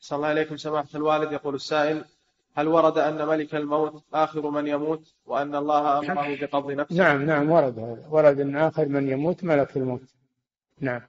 صلى الله عليكم سماحة الوالد. يقول السائل: هل ورد أن ملك الموت آخر من يموت وأن الله أمره بقبض نفسه؟ نعم ورد هذا، ورد أن آخر من يموت ملك الموت. نعم.